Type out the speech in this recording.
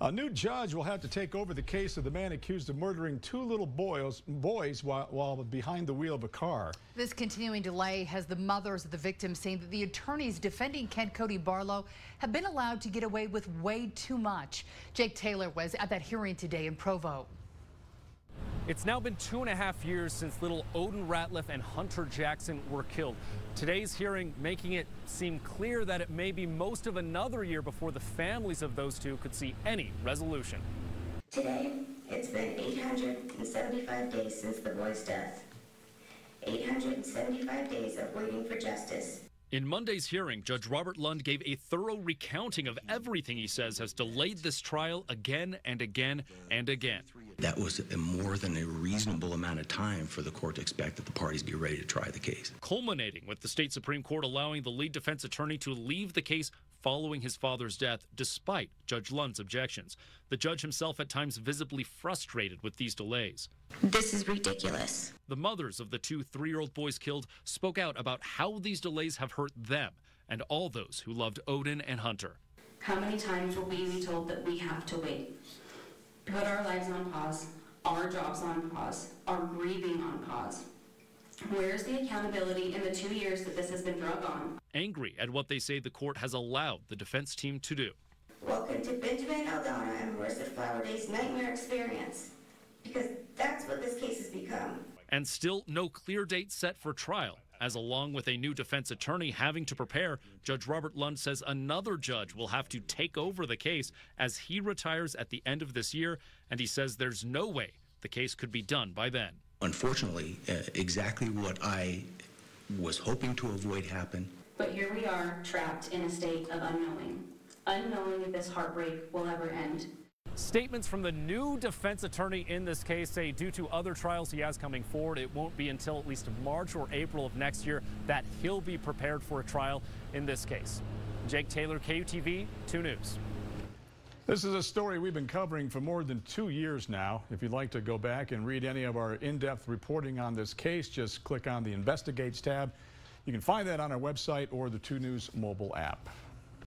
A new judge will have to take over the case of the man accused of murdering two little boys while behind the wheel of a car. This continuing delay has the mothers of the victims saying that the attorneys defending Kent Cody Barlow have been allowed to get away with way too much. Jake Taylor was at that hearing today in Provo. It's now been 2.5 years since little Odin Ratliff and Hunter Jackson were killed. Today's hearing making it seem clear that it may be most of another year before the families of those two could see any resolution. Today, it's been 875 days since the boy's death. 875 days of waiting for justice. In Monday's hearing, Judge Robert Lund gave a thorough recounting of everything he says has delayed this trial again and again and again. That was more than a reasonable amount of time for the court to expect that the parties be ready to try the case. Culminating with the state Supreme Court allowing the lead defense attorney to leave the case following his father's death, despite Judge Lund's objections. The judge himself at times visibly frustrated with these delays. This is ridiculous. The mothers of the two 3-year-old boys killed spoke out about how these delays have hurt them and all those who loved Odin and Hunter. How many times will we be told that we have to wait? Put our lives on pause, our jobs on pause, our grieving on pause. Where's the accountability in the 2 years that this has been drug on? Angry at what they say the court has allowed the defense team to do. Welcome to Benjamin Aldana and Marissa Flower Day's nightmare experience, because that's what this case has become. And still no clear date set for trial, as along with a new defense attorney having to prepare, Judge Robert Lund says another judge will have to take over the case as he retires at the end of this year, and he says there's no way the case could be done by then. Unfortunately, exactly what I was hoping to avoid happened. But here we are, trapped in a state of unknowing. Unknowing if this heartbreak will ever end. Statements from the new defense attorney in this case say due to other trials he has coming forward, it won't be until at least March or April of next year that he'll be prepared for a trial in this case. Jake Taylor, KUTV 2 News. This is a story we've been covering for more than 2 years now. If you'd like to go back and read any of our in-depth reporting on this case, just click on the Investigates tab. You can find that on our website or the 2 News mobile app.